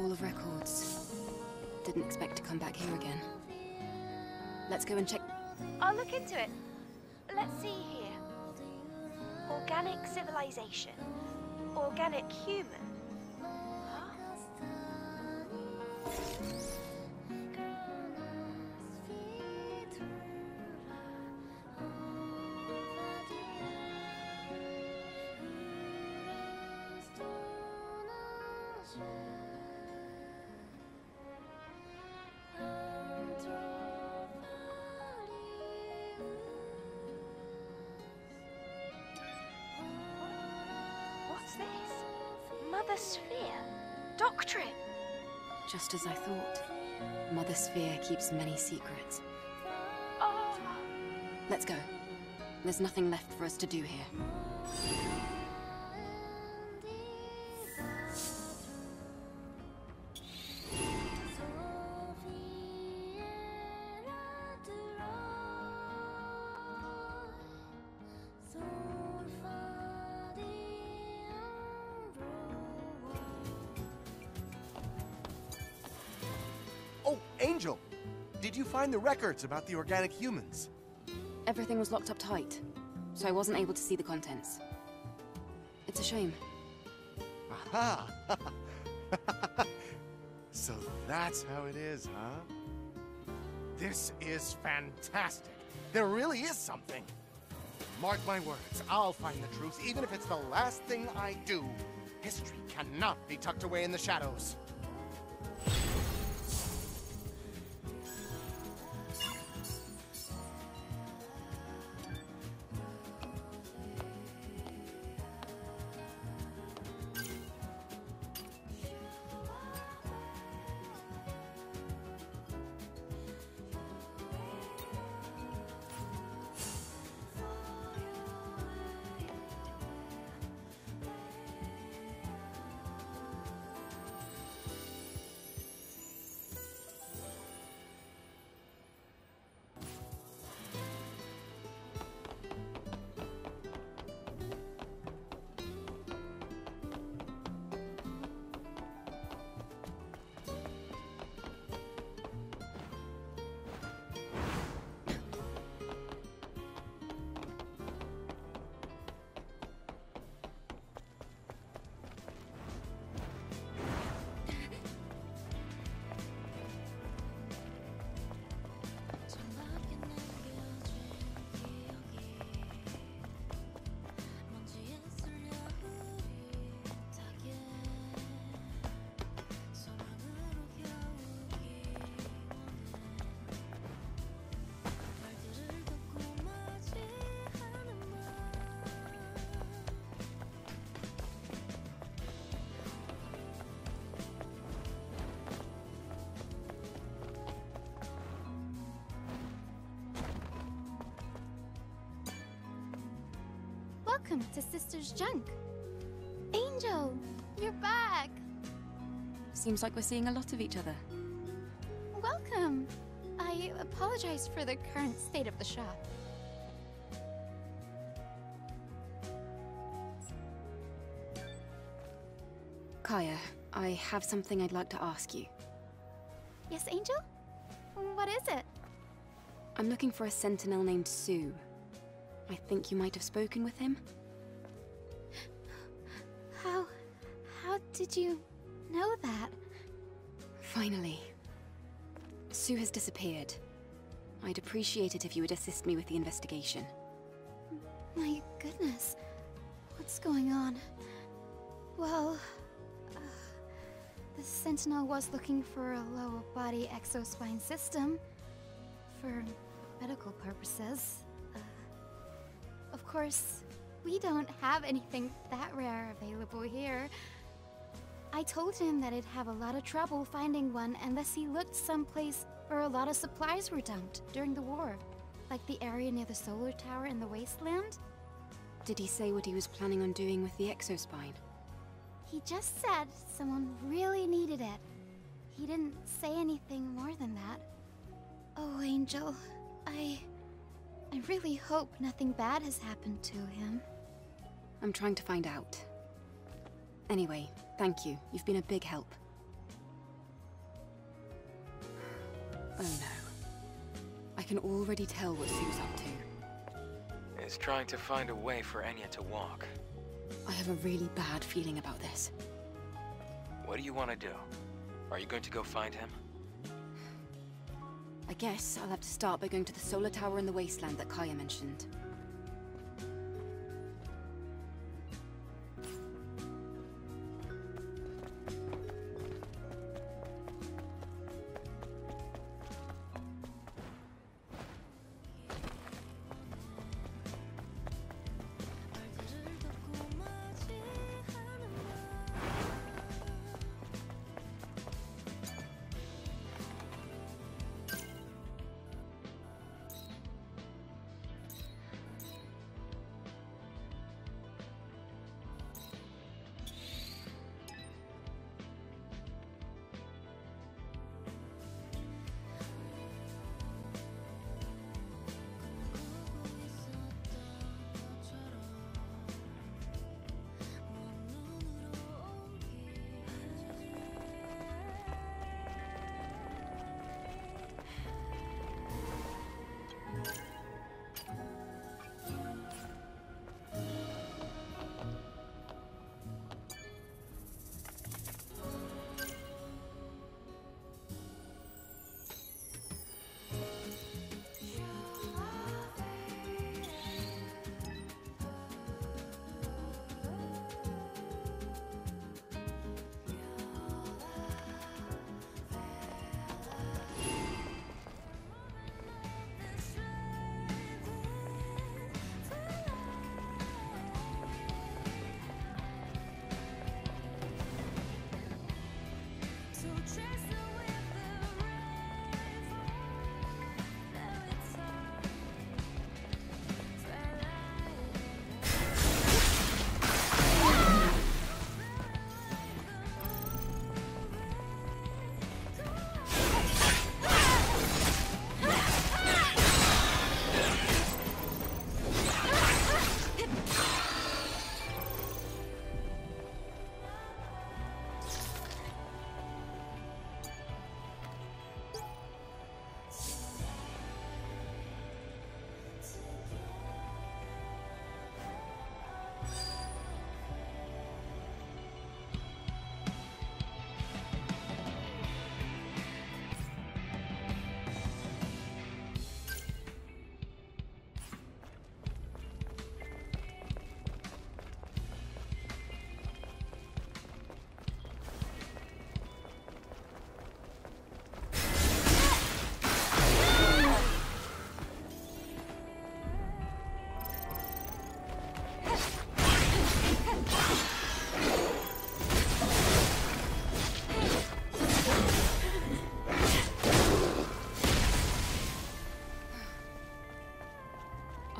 Hall of Records. Didn't expect to come back here again. Let's go and check. I'll look into it. Let's see here. Organic civilization. Organic human. Huh? Mother Sphere? Doctrine? Just as I thought. Mother Sphere keeps many secrets. Oh. Let's go. There's nothing left for us to do here. Angel, did you find the records about the organic humans? Everything was locked up tight, so I wasn't able to see the contents. It's a shame. Aha! So that's how it is, huh? This is fantastic. There really is something. Mark my words, I'll find the truth, even if it's the last thing I do. History cannot be tucked away in the shadows. Welcome to Sister's Junk. Angel, you're back. Seems like we're seeing a lot of each other. Welcome. I apologize for the current state of the shop. Kaya, I have something I'd like to ask you. Yes, Angel? What is it? I'm looking for a sentinel named Sue. I think you might have spoken with him. How did you know that? Finally. Sue has disappeared. I'd appreciate it if you would assist me with the investigation. My goodness. What's going on? Well, the Sentinel was looking for a lower body exospine system for medical purposes. Of course, we don't have anything that rare available here. I told him that I'd have a lot of trouble finding one unless he looked someplace where a lot of supplies were dumped during the war, like the area near the solar tower in the wasteland. Did he say what he was planning on doing with the exospine? He just said someone really needed it. He didn't say anything more than that. Oh, Angel, I really hope nothing bad has happened to him. I'm trying to find out. Anyway, thank you. You've been a big help. Oh no. I can already tell what Sue's up to. It's trying to find a way for Enya to walk. I have a really bad feeling about this. What do you want to do? Are you going to go find him? I guess I'll have to start by going to the solar tower in the wasteland that Kaya mentioned.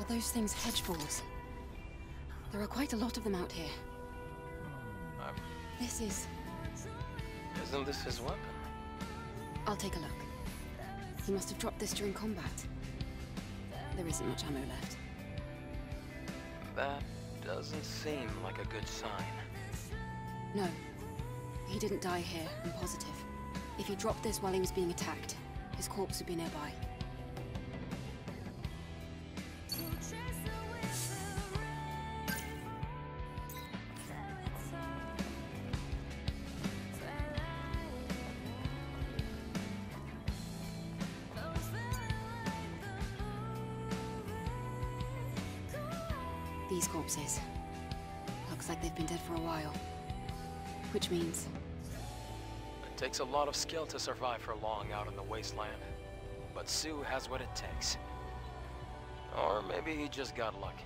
Those things, hedge balls. There are quite a lot of them out here. This is... Isn't this his weapon? I'll take a look. He must have dropped this during combat. There isn't much ammo left. That doesn't seem like a good sign. No. He didn't die here, I'm positive. If he dropped this while he was being attacked, his corpse would be nearby. These corpses. Looks like they've been dead for a while. Which means... It takes a lot of skill to survive for long out in the wasteland. But Sue has what it takes. Or maybe he just got lucky.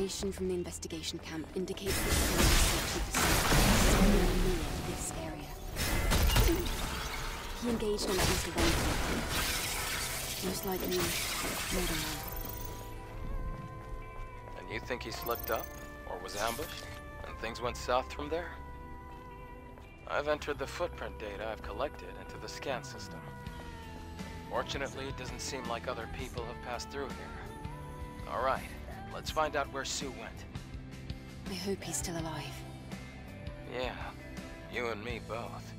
information from the investigation camp indicates that somewhere near this area. He engaged on at least one thing. Most likely, murder. And you think he slipped up, or was ambushed, and things went south from there? I've entered the footprint data I've collected into the scan system. Fortunately, it doesn't seem like other people have passed through here. All right, let's find out where Sue went. I hope he's still alive. Yeah, you and me both.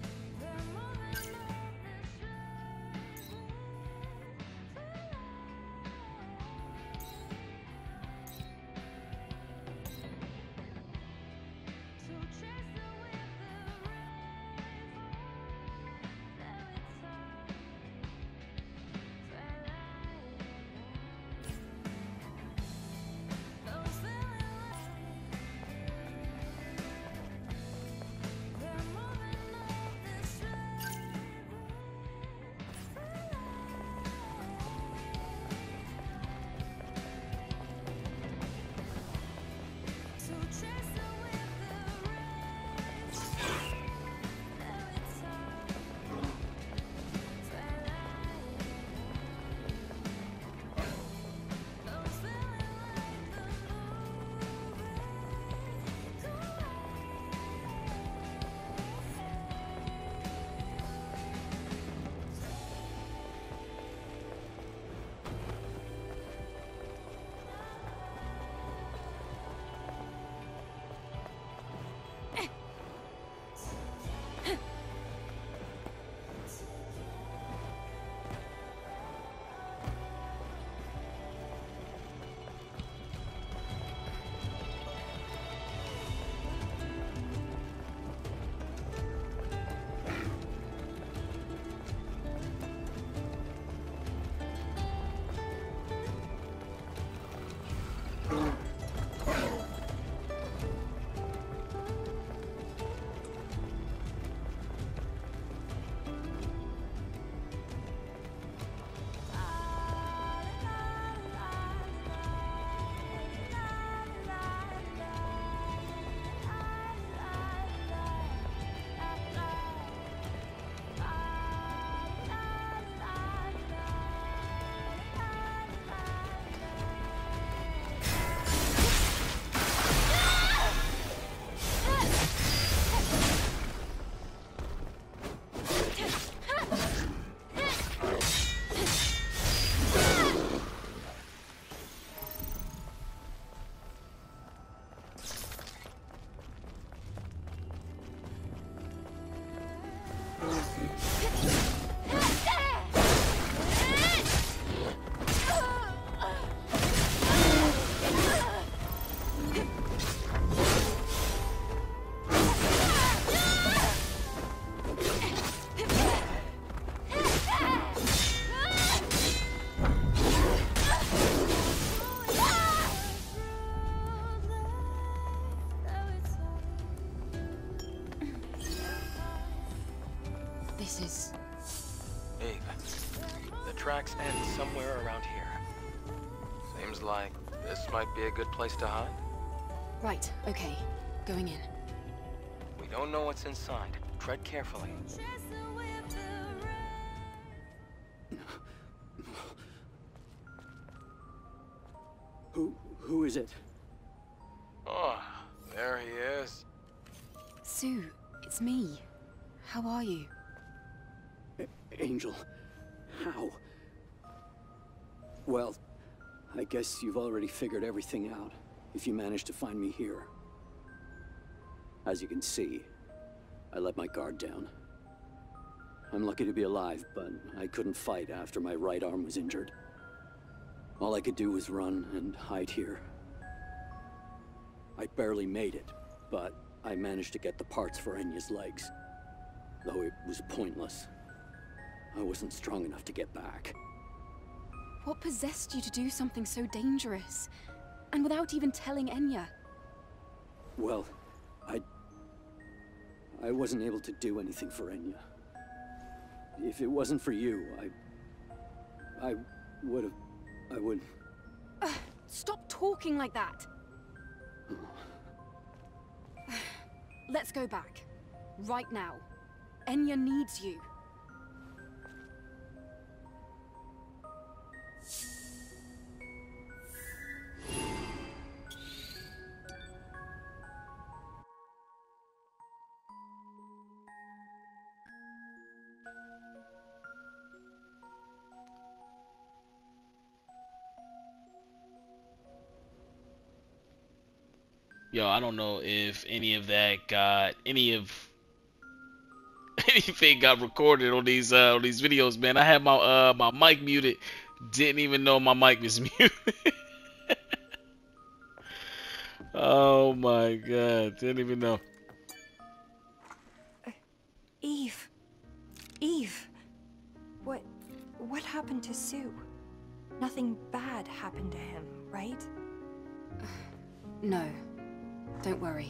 Tracks end somewhere around here. Seems like this might be a good place to hide. Right, okay. Going in. We don't know what's inside. Tread carefully. Who is it? Oh, there he is. Sue, it's me. How are you? Angel. How? Well, I guess you've already figured everything out, if you managed to find me here. As you can see, I let my guard down. I'm lucky to be alive, but I couldn't fight after my right arm was injured. All I could do was run and hide here. I barely made it, but I managed to get the parts for Enya's legs. Though it was pointless. I wasn't strong enough to get back. What possessed you to do something so dangerous? And without even telling Enya? Well, I wasn't able to do anything for Enya. If it wasn't for you, I would have... Stop talking like that! Let's go back. Right now. Enya needs you. Yo, I don't know if any of that got anything got recorded on these videos, man. I had my my mic muted, didn't even know my mic was muted. Oh my god, didn't even know. Eve, what happened to Sue? Nothing bad happened to him, right? No. Don't worry.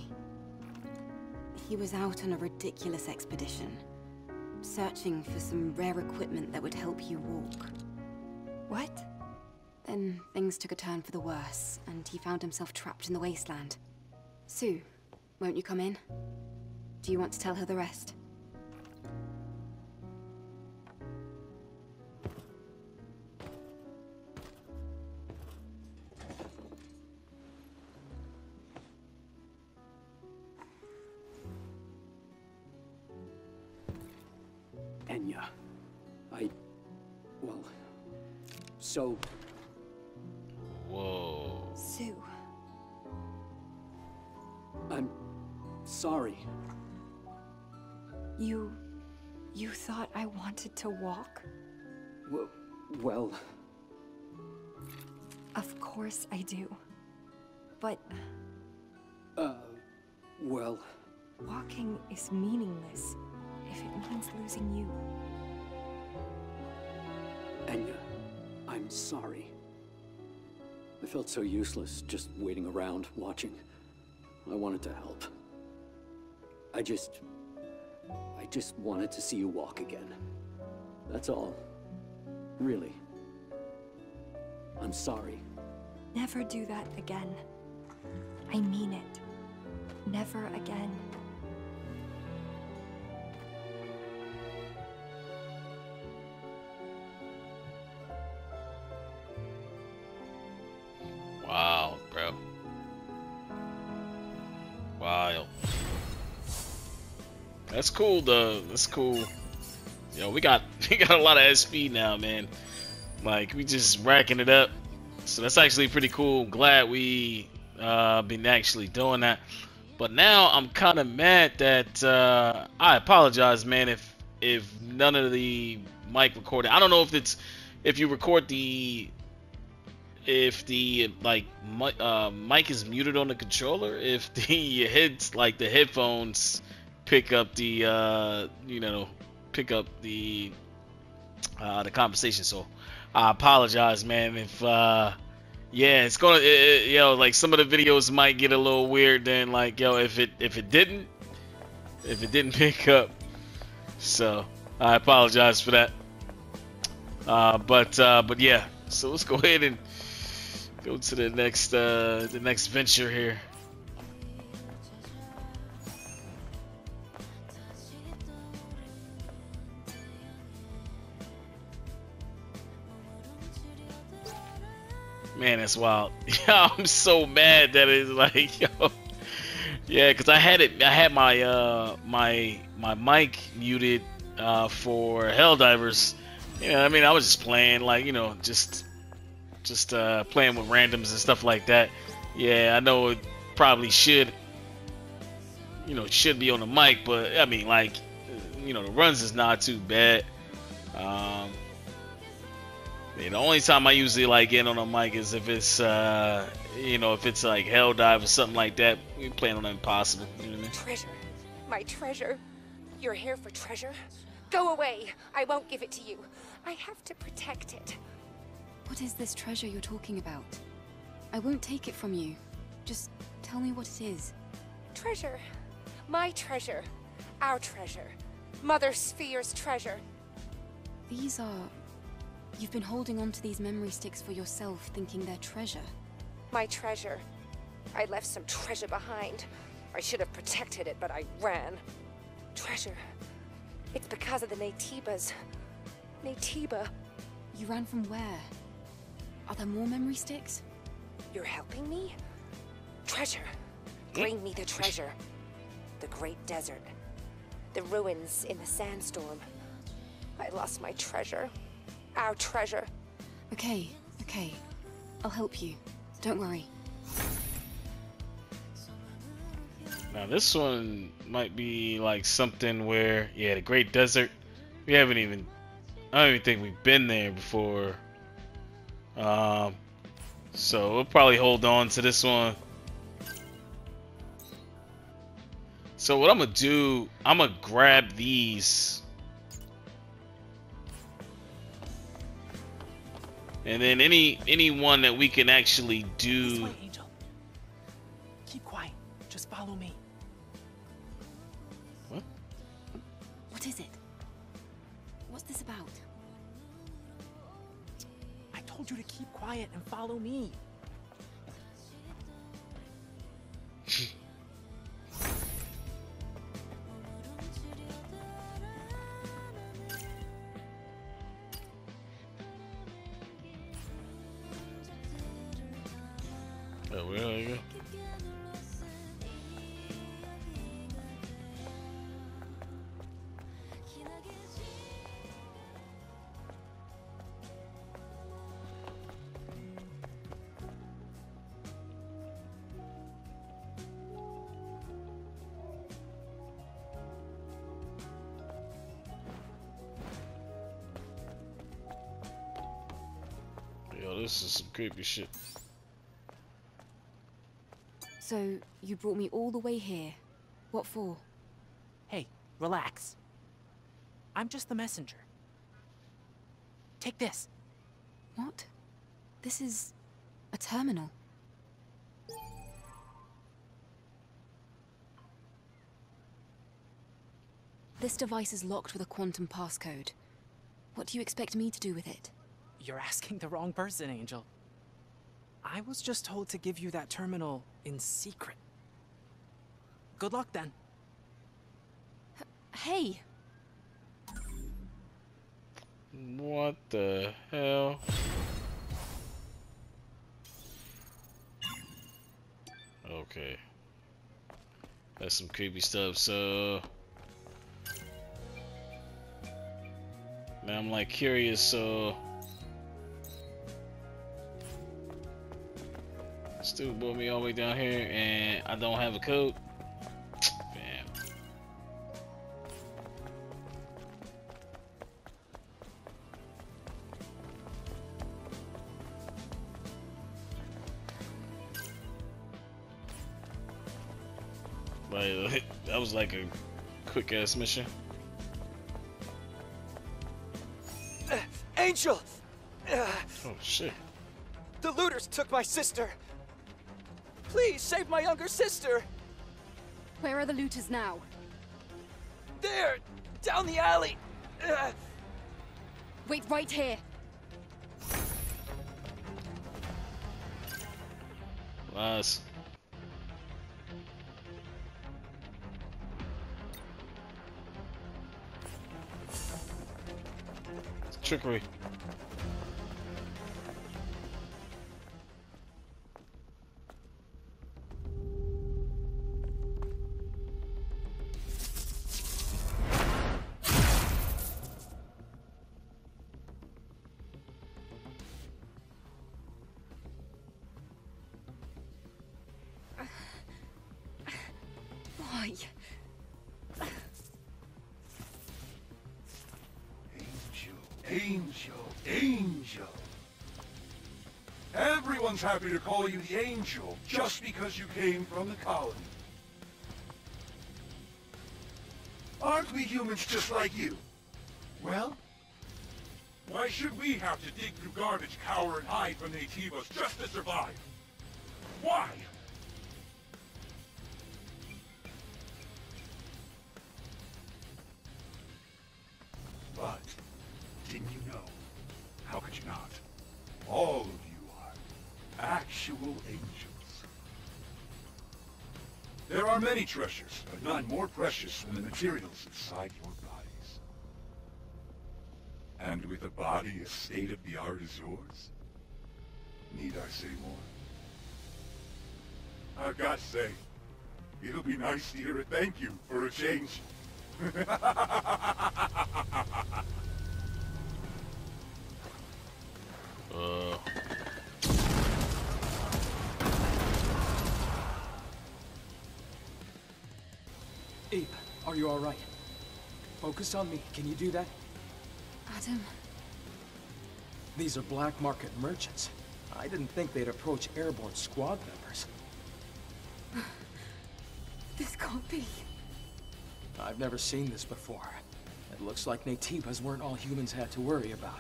He was out on a ridiculous expedition, searching for some rare equipment that would help you walk. What? Then things took a turn for the worse, and he found himself trapped in the wasteland. Sue, won't you come in? Do you want to tell her the rest? So... Whoa. Sue. I'm sorry. You thought I wanted to walk? Well... Of course I do. But... well... Walking is meaningless if it means losing you. Enya. I'm sorry. I felt so useless just waiting around, watching. I wanted to help. I just wanted to see you walk again. That's all. Really. I'm sorry. Never do that again. I mean it. Never again. That's cool though. That's cool. Yo, we got a lot of SP now, man. Like we just racking it up. So that's actually pretty cool. Glad we been actually doing that. But now I'm kind of mad that I apologize, man. If none of the mic recorded, I don't know if it's if you record the if the like mic is muted on the controller, if the heads like the headphones. Pick up the you know, pick up the conversation. So I apologize, man. If yeah, it's gonna you know, like some of the videos might get a little weird. Then like yo, if it didn't pick up, so I apologize for that. But yeah, so let's go ahead and go to the next venture here. Man, that's wild. Yeah, I'm so mad that it's like, yo, yeah, because I had my my mic muted for Helldivers. You know, I mean, I was just playing, like, you know, just playing with randoms and stuff like that. Yeah, I know it probably should, you know, should be on the mic, but I mean, like, you know, the runs is not too bad. The only time I usually like get on a mic is if it's you know, if it's like Helldive or something like that. We're playing on Impossible. You know what I mean? Treasure, my treasure. You're here for treasure. Go away. I won't give it to you. I have to protect it. What is this treasure you're talking about? I won't take it from you. Just tell me what it is. Treasure, my treasure, our treasure, Mother Sphere's treasure. These are. You've been holding on to these memory sticks for yourself, thinking they're treasure. My treasure. I left some treasure behind. I should have protected it, but I ran. Treasure. It's because of the Naytibas. Naytiba. You ran from where? Are there more memory sticks? You're helping me? Treasure. Bring me the treasure. The Great Desert. The ruins in the sandstorm. I lost my treasure. Our treasure. Okay, okay. I'll help you. Don't worry. Now this one might be like something where, yeah, the Great Desert. We haven't even, I don't even think we've been there before. So we'll probably hold on to this one. So what I'm gonna do, I'm gonna grab these. And then any one that we can actually do. Way, Angel. Keep quiet. Just follow me. What? What is it? What's this about? I told you to keep quiet and follow me. This is some creepy shit. So, you brought me all the way here. What for? Hey, relax. I'm just the messenger. Take this. What? This is a terminal. This device is locked with a quantum passcode. What do you expect me to do with it? You're asking the wrong person, Angel. I was just told to give you that terminal in secret. Good luck, then. Hey! What the hell? Okay. That's some creepy stuff, so... Now I'm, like, curious, so... Dude brought me all the way down here and I don't have a code. Bam. Like, that was like a quick ass mission. Angel! Oh shit. The looters took my sister. Please, save my younger sister! Where are the looters now? There! Down the alley! Wait right here! Nice. It's trickery. Angel. Everyone's happy to call you the Angel just because you came from the colony. Aren't we humans just like you? Well, why should we have to dig through garbage, cower, and hide from Naytibas just to survive? Why? All of you are actual angels. There are many treasures, but none more precious than the materials inside your bodies. And with a body as state-of-the-art as yours, need I say more? I've got to say, it'll be nice to hear a thank you for a change. Abe, are you all right? Focus on me. Can you do that? Adam. These are black market merchants. I didn't think they'd approach airborne squad members. This can't be. I've never seen this before. It looks like Naytibas weren't all humans had to worry about.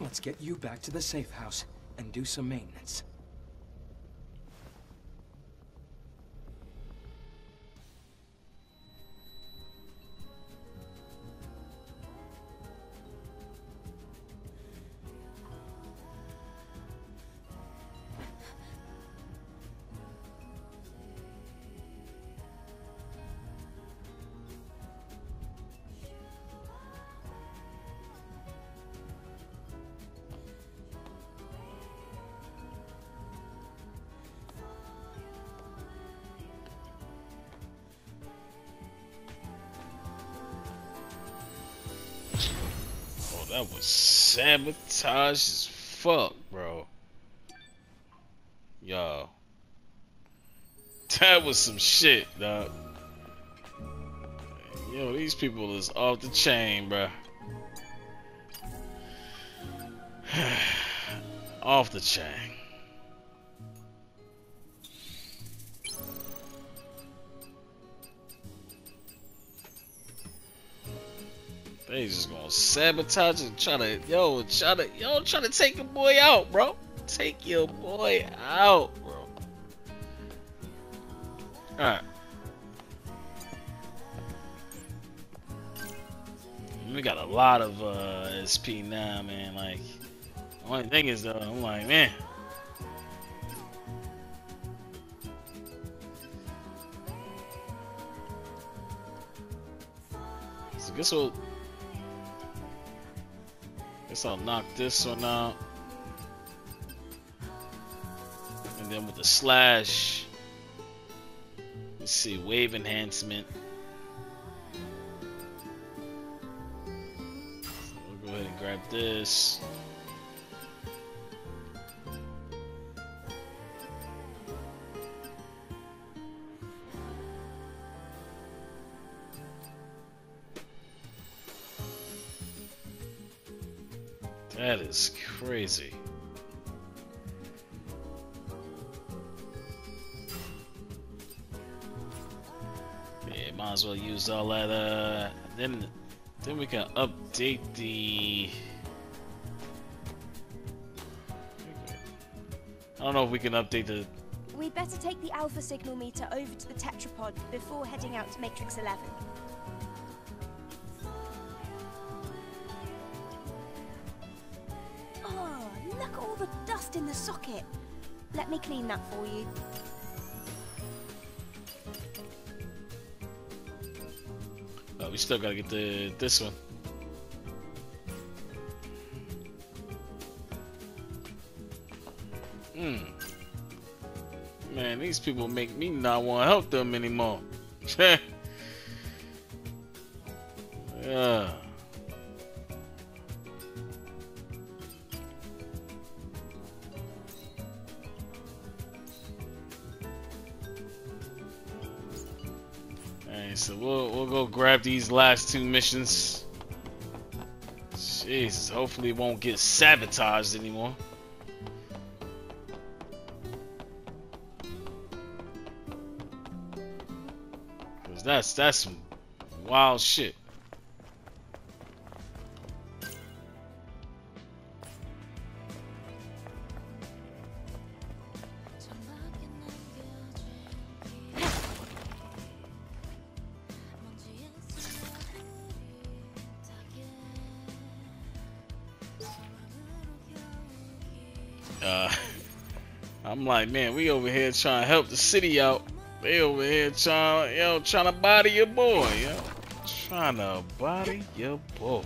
Let's get you back to the safe house and do some maintenance. That was sabotage as fuck, bro. Yo. That was some shit, dog. Yo, these people is off the chain, bro. Off the chain. They just gonna sabotage and try to take your boy out, bro. Take your boy out, bro. All right. We got a lot of SP now, man. Like, the only thing is, though, I'm like, man. So guess what? Guess I'll knock this one out. And then with the slash. Let's see, wave enhancement. So we'll go ahead and grab this. That is crazy. Yeah, might as well use all that. Then we can update the. I don't know if we can update the. We better take the alpha signal meter over to the tetrapod before heading out to Matrix 11. In the socket. Let me clean that for you. Oh, we still gotta get this one. Man, these people make me not want to help them anymore. Yeah. So we'll go grab these last two missions. Jesus, hopefully it won't get sabotaged anymore. Cause that's some wild shit. I'm like, man, we over here trying to help the city out. They over here trying, yo, trying to body your boy, yo. Trying to body your boy.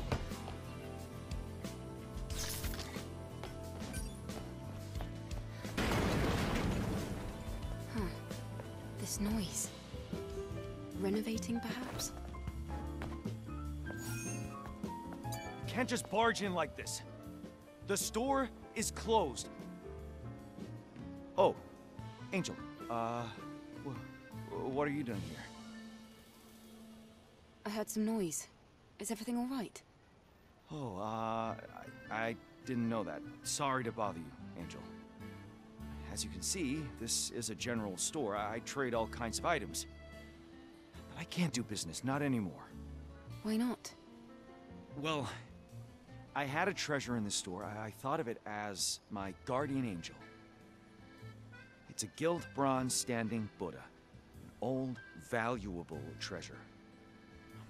Huh. This noise. Renovating, perhaps? Can't just barge in like this. The store is closed. Oh, Angel, what are you doing here? I heard some noise. Is everything all right? Oh, I didn't know that. Sorry to bother you, Angel. As you can see, this is a general store. I trade all kinds of items. But I can't do business, not anymore. Why not? Well, I had a treasure in this store. I thought of it as my guardian angel. It's a gilt bronze standing Buddha, an old, valuable treasure.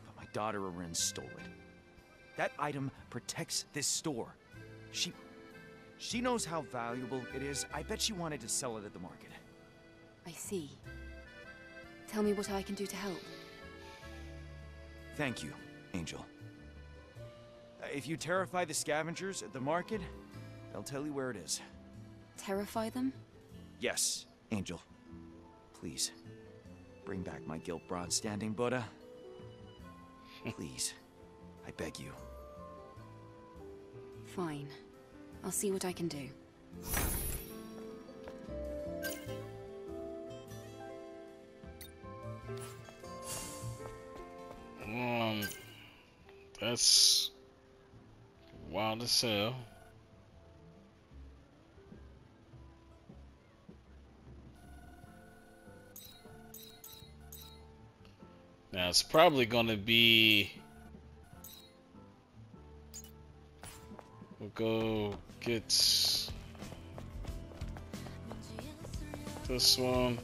But my daughter Arin stole it. That item protects this store. She knows how valuable it is. I bet she wanted to sell it at the market. I see. Tell me what I can do to help. Thank you, Angel. If you terrify the scavengers at the market, they'll tell you where it is. Terrify them? Yes, Angel. Please, bring back my gilt bronze standing Buddha. Please, I beg you. Fine. I'll see what I can do. That's wild as hell. Now it's probably gonna be, we'll go get this one.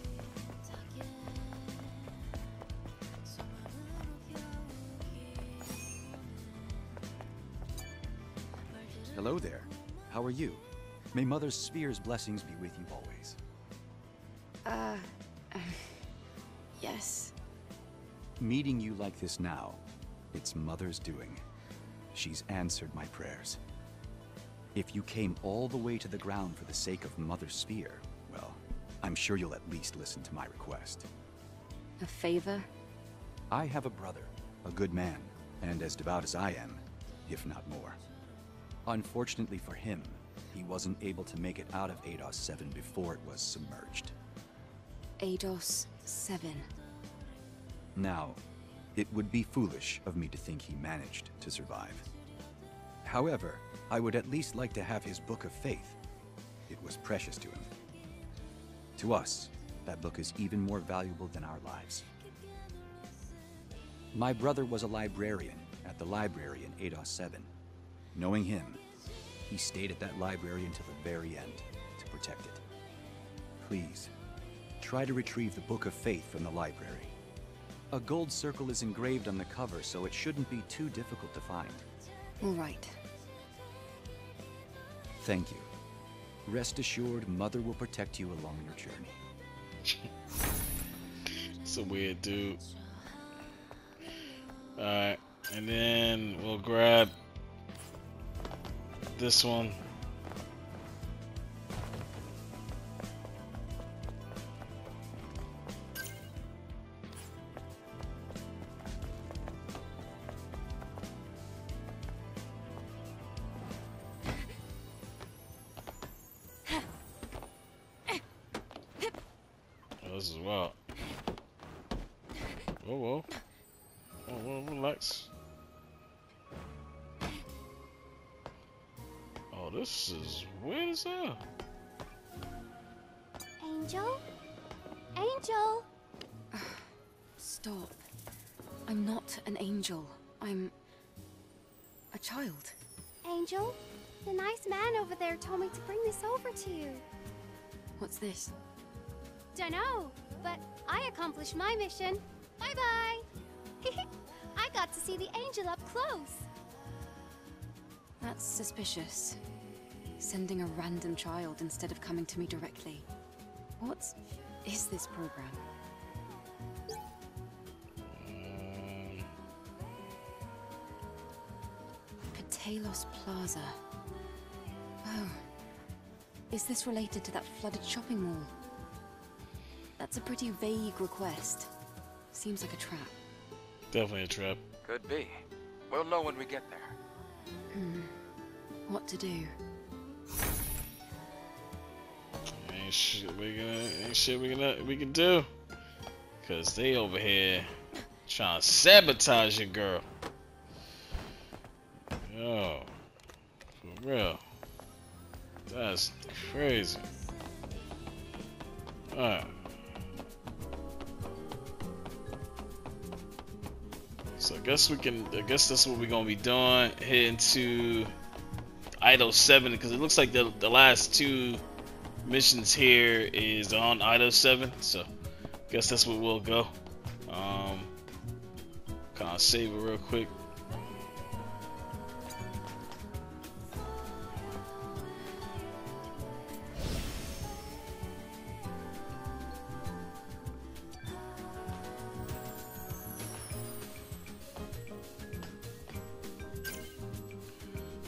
Hello there, how are you? May Mother Sphere's blessings be with you always. Yes. Meeting you like this now, it's Mother's doing. She's answered my prayers. If you came all the way to the ground for the sake of Mother Sphere, well, I'm sure you'll at least listen to my request. A favor? I have a brother, a good man, and as devout as I am, if not more. Unfortunately for him, he wasn't able to make it out of Eidos 7 before it was submerged. Eidos 7. Now, it would be foolish of me to think he managed to survive. However, I would at least like to have his book of faith. It was precious to him. To us, that book is even more valuable than our lives. My brother was a librarian at the library in Eidos 7. Knowing him, he stayed at that library until the very end to protect it. Please, try to retrieve the book of faith from the library. A gold circle is engraved on the cover, so it shouldn't be too difficult to find. All right. Thank you. Rest assured, Mother will protect you along your journey. It's a weird dude. All right, and then we'll grab this one. To you. What's this? Dunno, but I accomplished my mission. Bye-bye. I got to see the angel up close. That's suspicious. Sending a random child instead of coming to me directly. What is this program? Petalos Plaza. Oh. Is this related to that flooded shopping mall? That's a pretty vague request. Seems like a trap. Definitely a trap. Could be. We'll know when we get there. What to do? Ain't shit we can do. Cause they over here trying to sabotage your girl. Yo. For real. That's crazy. Alright. So I guess that's what we're gonna be doing. Heading to Eidos 7, because it looks like the last two missions here is on Eidos 7, so I guess that's where we'll go. Kind of save it real quick.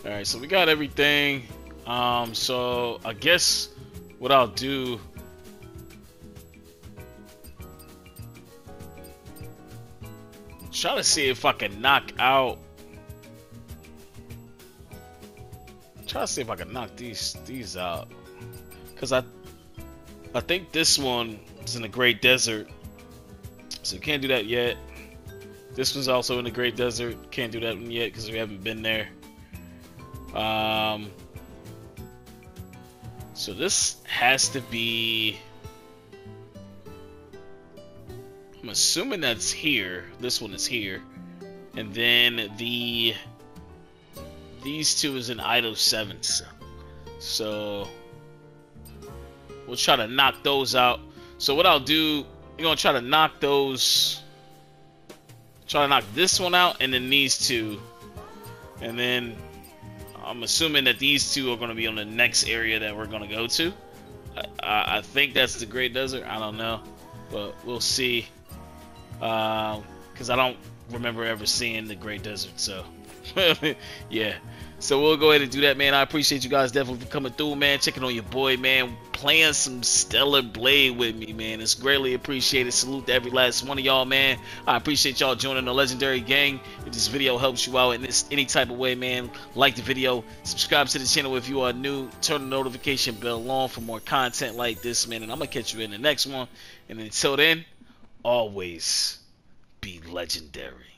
Alright, so we got everything. So I guess what I'll do try to see if I can knock out these out, cause I think this one is in the Great Desert, so we can't do that yet. This one's also in the Great Desert, can't do that one yet because we haven't been there. So this has to be, I'm assuming that's here. This one is here. And then these two is in Eidos 7. So we'll try to knock those out. So what I'll do, we're gonna try to knock this one out and then these two. And then I'm assuming that these two are going to be on the next area that we're going to go to. I think that's the Great Desert. I don't know, but we'll see. Because I don't remember ever seeing the Great Desert, so yeah. So we'll go ahead and do that, man. I appreciate you guys definitely for coming through, man. Checking on your boy, man. Playing some Stellar Blade with me, man. It's greatly appreciated. Salute to every last one of y'all, man. I appreciate y'all joining the legendary gang. If this video helps you out in any type of way, man, like the video. Subscribe to the channel if you are new. Turn the notification bell on for more content like this, man. And I'm going to catch you in the next one. And until then, always be legendary.